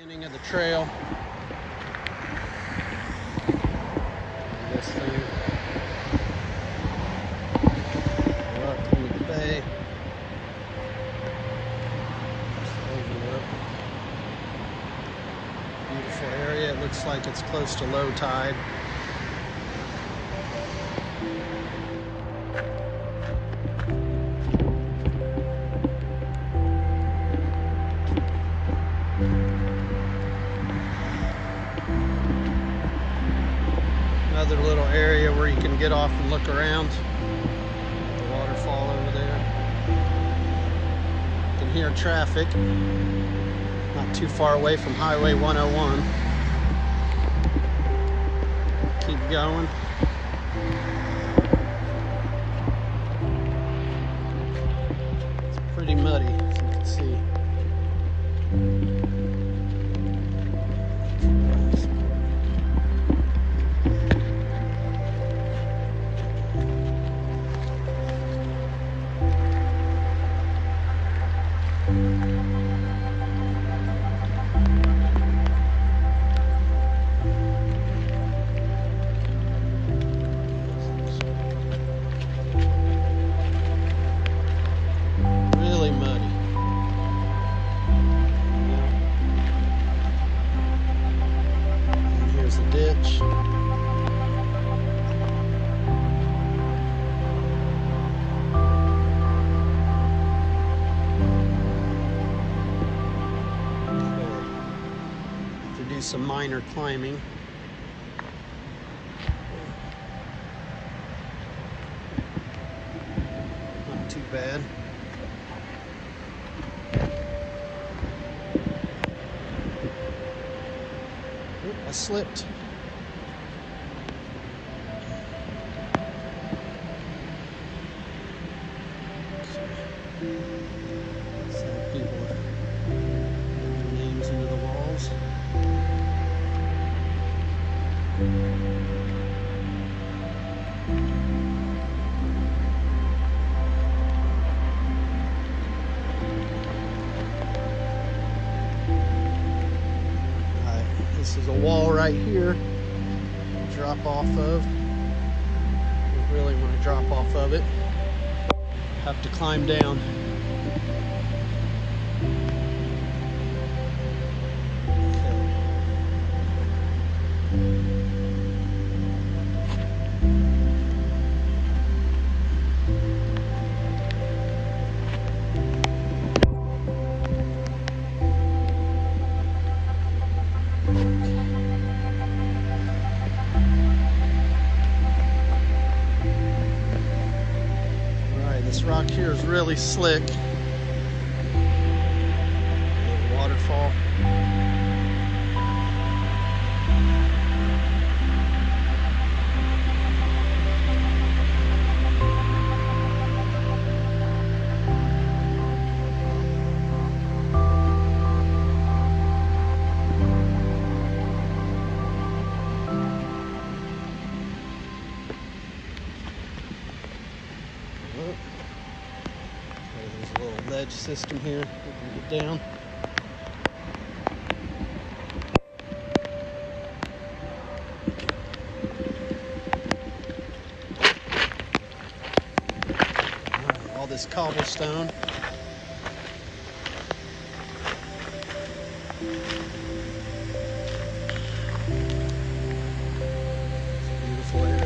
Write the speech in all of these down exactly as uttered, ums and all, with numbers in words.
Beginning of the trail. This thing. Rock in the bay. Beautiful area. It looks like it's close to low tide. Another little area where you can get off and look around. The waterfall over there. You can hear traffic. Not too far away from Highway one oh one. Keep going. It's pretty muddy, as you can see. Some minor climbing. Not too bad. Oop, I slipped. This is a wall right here to drop off of. You really want to drop off of it. Have to climb down. This rock here is really slick. Little waterfall. Look. There's a little ledge system here. We can get down. All right, all this cobblestone. It's a beautiful area.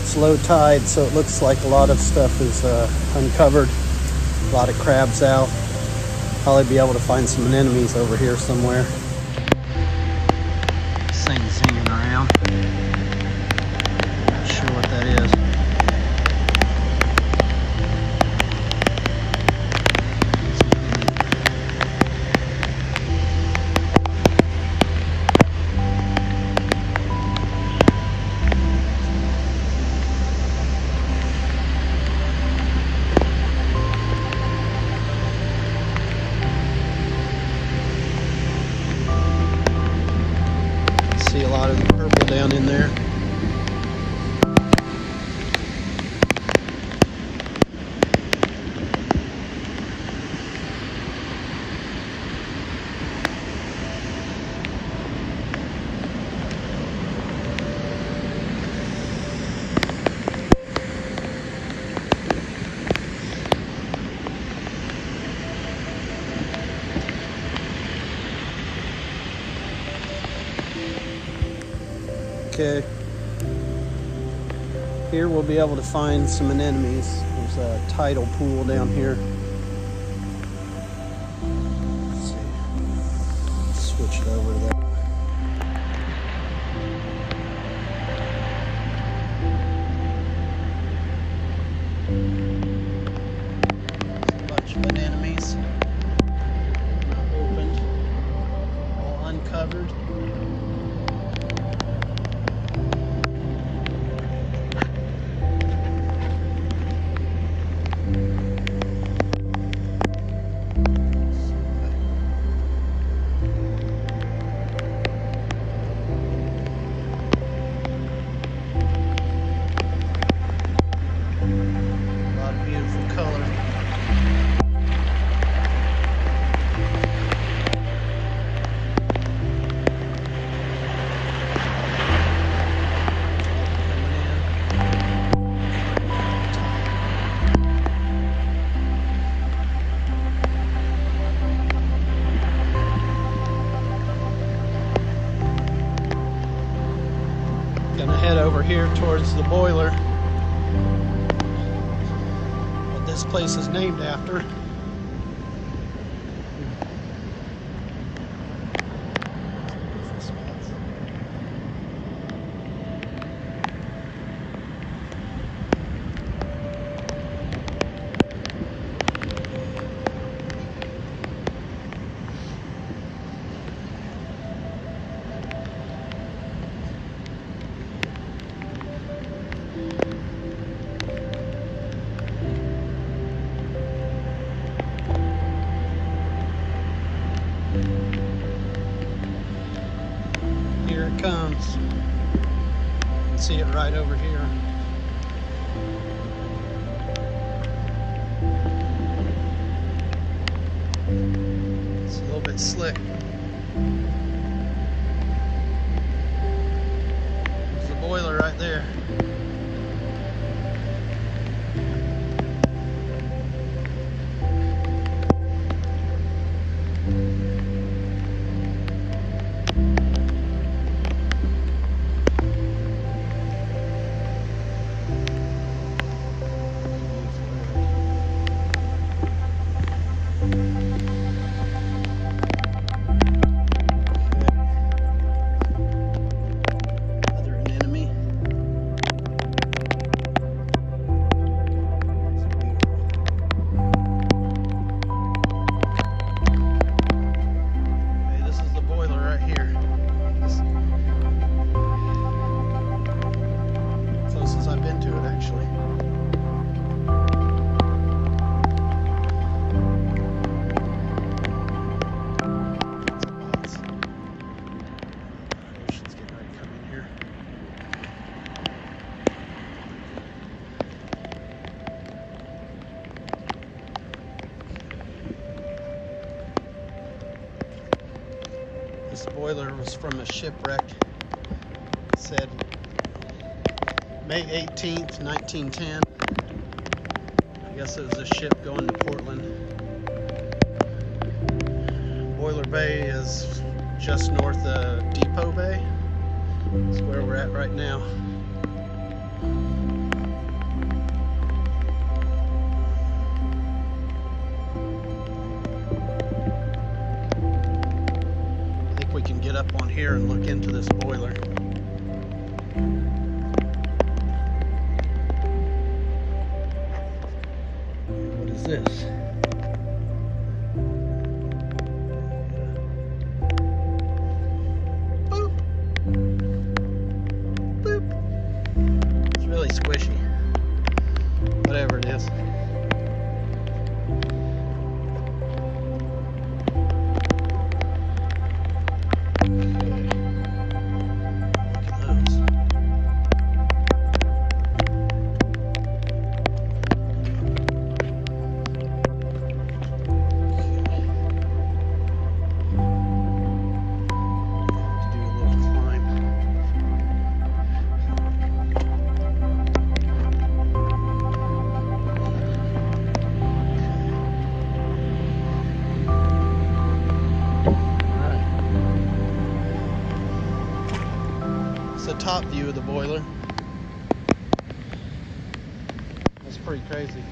It's low tide, so it looks like a lot of stuff is uh, uncovered. A lot of crabs out. Probably be able to find some anemones over here somewhere. This thing's hanging around. Not sure what that is. Okay, here we'll be able to find some anemones. There's a tidal pool down here. Let's see. Switch it over to that. There's a bunch of anemones. Not opened. All uncovered. Here towards the boiler, what this place is named after. Comes. You can see it right over here. It's a little bit slick. There's the boiler right there. This boiler was from a shipwreck. It said May eighteenth, nineteen ten. I guess it was a ship going to Portland. Boiler Bay is just north of Depoe Bay. That's where we're at right now. We can get up on here and look into this boiler. What is this? Boop. Boop. It's really squishy. Whatever it is. The top view of the boiler. That's pretty crazy.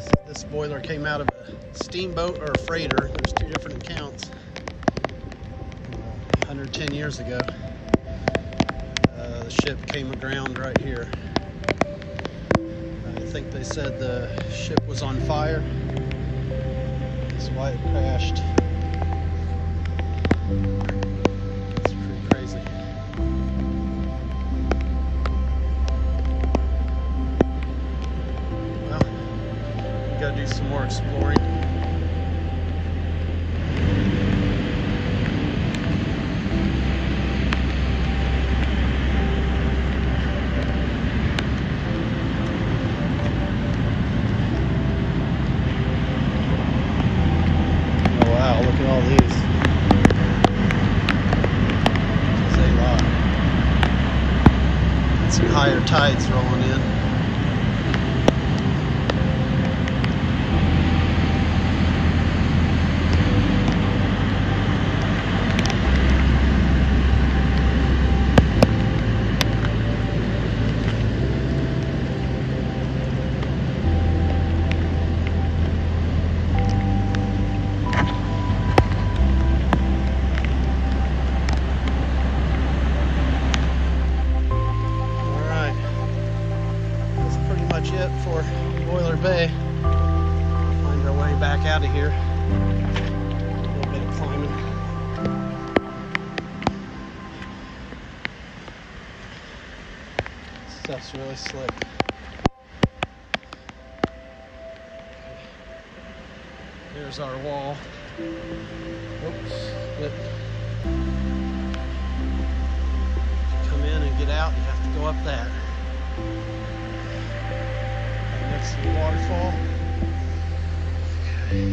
So this boiler came out of a steamboat or a freighter. There's two different accounts. one hundred ten years ago, uh, the ship came aground right here. I think they said the ship was on fire. That's why it crashed. It's pretty crazy. Well, we gotta do some more exploring. All these. It's a lot. Got some higher tides rolling in. It for Boiler Bay. Find our way back out of here. A little bit of climbing. Stuff's really slick. There's our wall. Oops. Yep. To come in and get out, you have to go up that. Next to the waterfall. Okay.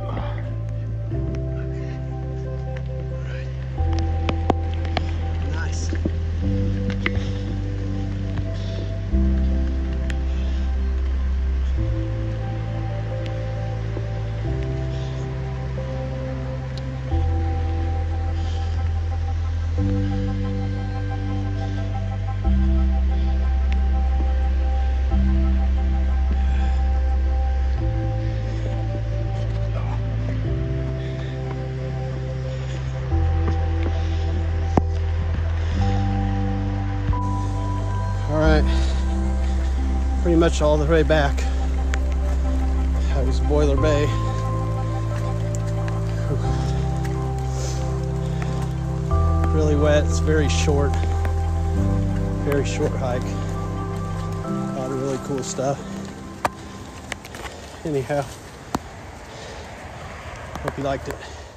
Okay. Alright. Nice. Pretty much all the way back. That was Boiler Bay. Really wet. It's very short. Very short hike. A lot of really cool stuff. anyhow, hope you liked it.